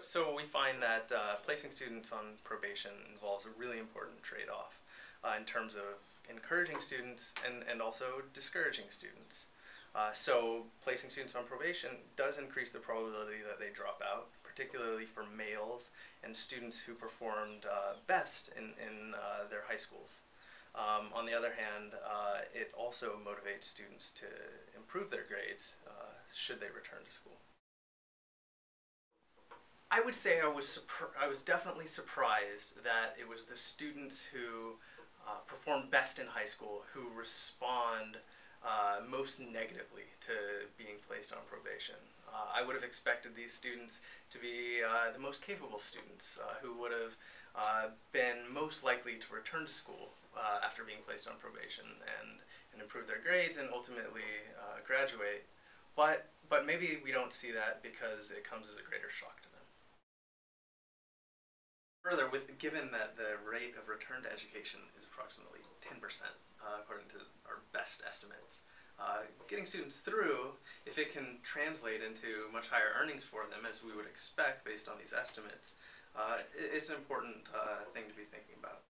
So we find that placing students on probation involves a really important trade-off in terms of encouraging students and also discouraging students. So placing students on probation does increase the probability that they drop out, particularly for males and students who performed best in their high schools. On the other hand, it also motivates students to improve their grades should they return to school. I would say I was definitely surprised that it was the students who perform best in high school who respond most negatively to being placed on probation. I would have expected these students to be the most capable students who would have been most likely to return to school after being placed on probation and improve their grades and ultimately graduate. But maybe we don't see that because it comes as a greater shock to them. Further, given that the rate of return to education is approximately 10%, according to our best estimates, getting students through, if it can translate into much higher earnings for them, as we would expect based on these estimates, it's an important thing to be thinking about.